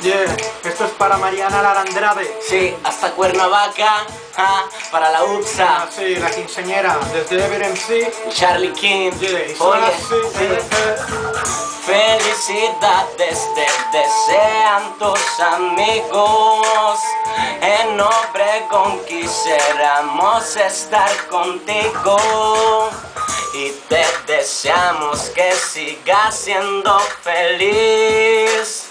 Yeah, esto es para Mariana Lalandrade. Sí, hasta Cuernavaca, para la UPSA. Ah, sí, la quinceañera, desde Evermc. Charlie King. Yeah, oye, sí. Felicidades te desean tus amigos. En Obregón quisiéramos estar contigo. Y te deseamos que sigas siendo feliz.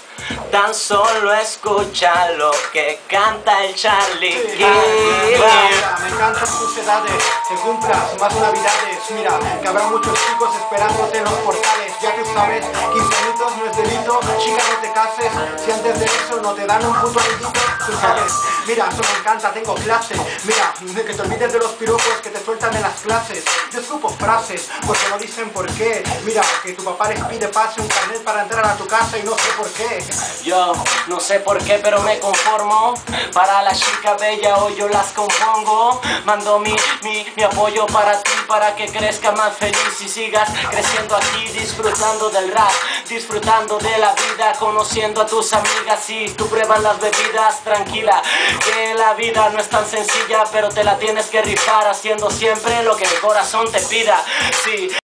Tan solo escucha lo que canta el Charlie King. Me encantan tus edades, que cumplas más navidades. Mira, que habrá muchos chicos esperándote en los portales. Ya que sabes, 15 añitos no es delito. Chica, no te cases, si antes de eso no te dan un puto amiguito. Tú sabes, mira, eso me encanta, tengo clase. Mira, que te olvides de los piropos que te sueltan en las clases. Yo supo frases, porque no dicen por qué. Mira, que tu papá les pide pase un carnet para entrar a tu casa y no sé por qué. Yo no sé por qué, pero me conformo. Para la chica bella hoy yo las compongo. Mando mi apoyo para ti, para que crezca más feliz y sigas creciendo aquí, disfrutando del rap, disfrutando de la vida, conociendo a tus amigas. Y tú pruebas las bebidas, tranquila, que la vida no es tan sencilla, pero te la tienes que rifar haciendo siempre lo que el corazón te pida. Sí.